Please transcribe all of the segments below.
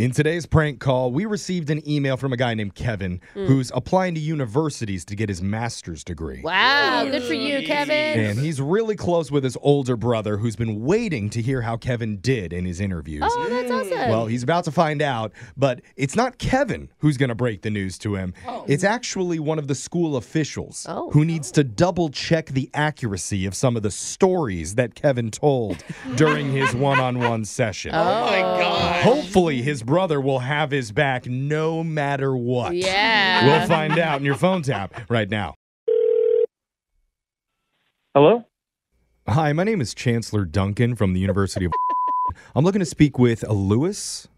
In today's prank call, we received an email from a guy named Kevin who's applying to universities to get his master's degree. Wow, good for you, Kevin. And he's really close with his older brother who's been waiting to hear how Kevin did in his interviews. Oh, that's awesome. Well, he's about to find out, but it's not Kevin who's going to break the news to him. Oh. It's actually one of the school officials who needs to double-check the accuracy of some of the stories that Kevin told during his one-on-one session. Oh, my God. Hopefully, his brother will have his back no matter what. Yeah. We'll find out in your phone tap right now. Hello? Hi, my name is Chancellor Duncan from the University of... I'm looking to speak with Lewis.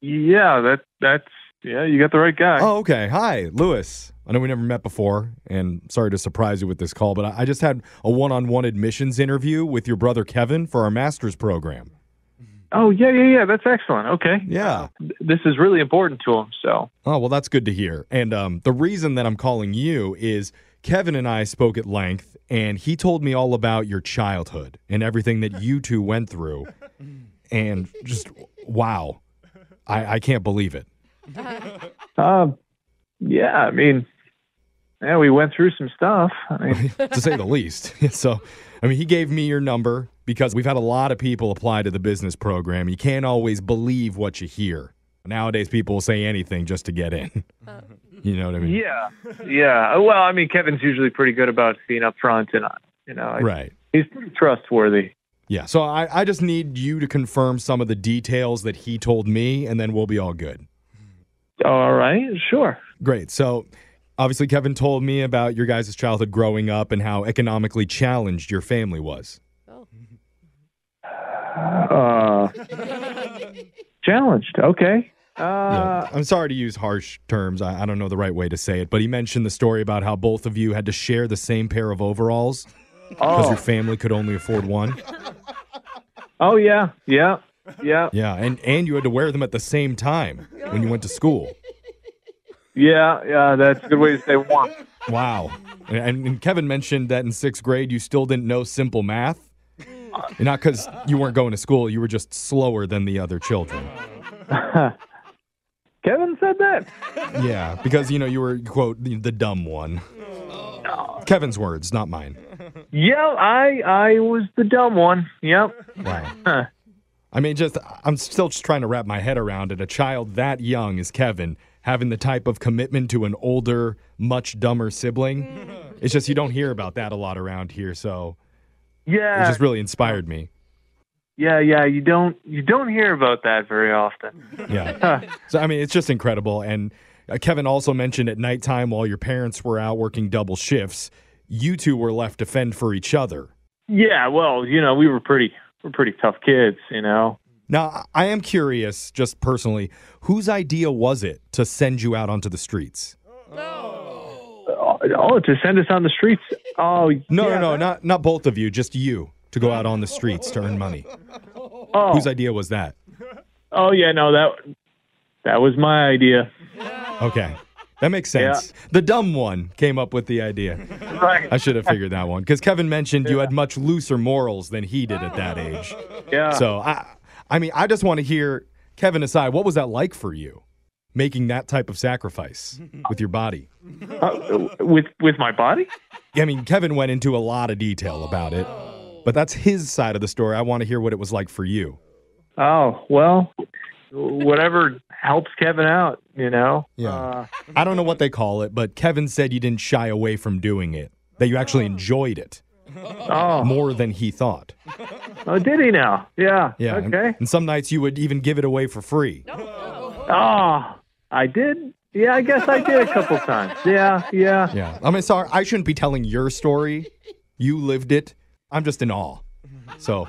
Yeah, that's you got the right guy. Oh, okay. Hi, Lewis. I know we never met before, and sorry to surprise you with this call, but I just had a one-on-one admissions interview with your brother Kevin for our master's program. Oh, yeah. That's excellent. Okay. Yeah. This is really important to him, so. Oh, well, that's good to hear. And the reason that I'm calling you is Kevin and I spoke at length, and he told me all about your childhood and everything that you two went through. And just, wow. I can't believe it. We went through some stuff. To say the least. So, he gave me your number. Because we've had a lot of people apply to the business program. You can't always believe what you hear. Nowadays, people will say anything just to get in. You know what I mean? Yeah. Well, Kevin's usually pretty good about being up front and, right. He's pretty trustworthy. Yeah, so I just need you to confirm some of the details that he told me, and then we'll be all good. All right, sure. Great, so... Obviously, Kevin told me about your guys' childhood growing up and how economically challenged your family was. Challenged. Okay. I'm sorry to use harsh terms. I don't know the right way to say it, but he mentioned the story about how both of you had to share the same pair of overalls because your family could only afford one. Oh, yeah. Yeah, and you had to wear them at the same time when you went to school. Yeah, that's a good way to stay warm. Wow. And Kevin mentioned that in sixth grade you still didn't know simple math. Not because you weren't going to school. You were just slower than the other children. Kevin said that? Yeah, because, you were, quote, the dumb one. Oh. Kevin's words, not mine. Yeah, I was the dumb one. Yep. Wow. I'm still just trying to wrap my head around it. A child that young as Kevin having the type of commitment to an older, much dumber sibling. It's just you don't hear about that a lot around here, so... Yeah. It just really inspired me. Yeah, you don't hear about that very often. Yeah. So, it's just incredible. And Kevin also mentioned at nighttime while your parents were out working double shifts, you two were left to fend for each other. Yeah, well, we were pretty tough kids, Now, I am curious, just personally, whose idea was it to send you out onto the streets? Oh, to send us on the streets? Oh, no, yeah. No, not both of you, just you, to go out on the streets to earn money. Oh. Whose idea was that? Oh, yeah, no, that was my idea. Okay, that makes sense. Yeah. The dumb one came up with the idea. Right. I should have figured that one, because Kevin mentioned you had much looser morals than he did at that age. Yeah. So, I just want to hear, Kevin aside, what was that like for you? Making that type of sacrifice with your body. With my body? Kevin went into a lot of detail about it, but that's his side of the story. I want to hear what it was like for you. Oh, well, whatever helps Kevin out, Yeah. I don't know what they call it, but Kevin said you didn't shy away from doing it, that you actually enjoyed it. Oh. More than he thought. Oh, did he now? Yeah. Okay. And some nights you would even give it away for free. Oh. I did? Yeah, I guess I did a couple times. Yeah. Sorry, I shouldn't be telling your story. You lived it. I'm just in awe. So.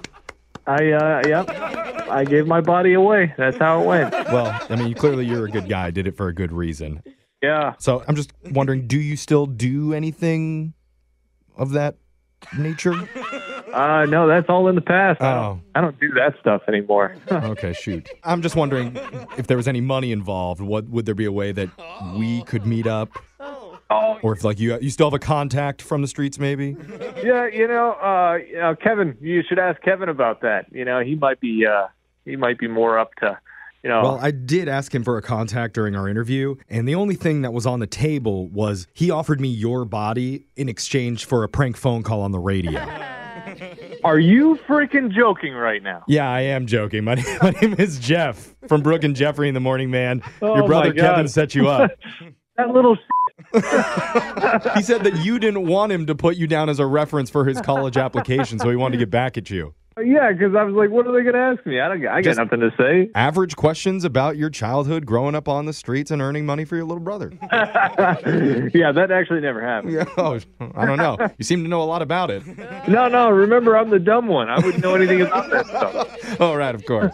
I gave my body away. That's how it went. Well, clearly you're a good guy. Did it for a good reason. Yeah. So I'm just wondering, do you still do anything of that nature? No, that's all in the past. I don't do that stuff anymore. Okay, shoot. I'm just wondering if there was any money involved. What would there be a way that we could meet up? Oh. Or if you still have a contact from the streets, maybe? Yeah, Kevin, you should ask Kevin about that. He might be more up to You know. Well, I did ask him for a contact during our interview, and the only thing that was on the table was he offered me your body in exchange for a prank phone call on the radio. Are you freaking joking right now? Yeah, I am joking. My name is Jeff from Brook and Jeffrey in the Morning, man. Oh, your brother Kevin set you up. That little He said that you didn't want him to put you down as a reference for his college application, so he wanted to get back at you. Yeah, because I was like, what are they going to ask me? I got nothing to say. Average questions about your childhood, growing up on the streets, and earning money for your little brother. Yeah, that actually never happened. Yeah, I don't know. You seem to know a lot about it. No, remember, I'm the dumb one. I wouldn't know anything about that stuff. Oh, right, of course.